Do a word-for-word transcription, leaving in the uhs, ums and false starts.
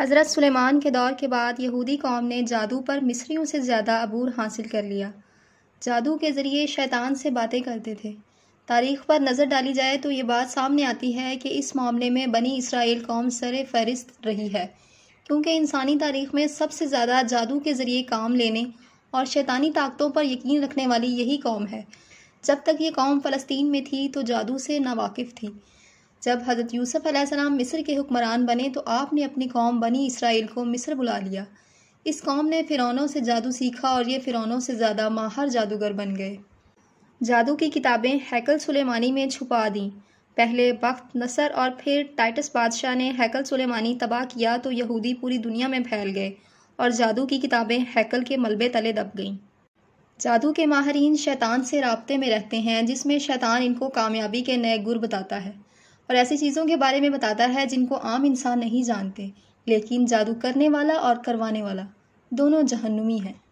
हज़रत सुलेमान के दौर के बाद यहूदी कौम ने जादू पर मिस्रियों से ज़्यादा अबूर हासिल कर लिया। जादू के ज़रिए शैतान से बातें करते थे। तारीख़ पर नज़र डाली जाए तो ये बात सामने आती है कि इस मामले में बनी इसराइल कौम सर फहरिस्त रही है, क्योंकि इंसानी तारीख़ में सबसे ज़्यादा जादू के ज़रिए काम लेने और शैतानी ताकतों पर यकीन रखने वाली यही कौम है। जब तक ये कौम फ़लस्तीन में थी तो जादू से नावाकिफ़ थी। जब हज़रत यूसुफ़ अलैहिस्सलाम मिस्र के हुक्मरान बने तो आपने अपनी कौम बनी इसराइल को मिस्र बुला लिया। इस कौम ने फ़िरौनों से जादू सीखा और ये फ़िरौनों से ज़्यादा माहर जादूगर बन गए। जादू की किताबें हैकल सुलेमानी में छुपा दीं। पहले बख्त नसर और फिर टाइटस बादशाह ने हैकल सुलेमानी तबाह किया तो यहूदी पूरी दुनिया में फैल गए और जादू की किताबें हैकल के मलबे तले दब गईं। जादू के माहरीन शैतान से राब्ते में रहते हैं, जिसमें शैतान इनको कामयाबी के नए गुर बताता है और ऐसी चीज़ों के बारे में बताता है जिनको आम इंसान नहीं जानते, लेकिन जादू करने वाला और करवाने वाला दोनों जहन्नुमी हैं।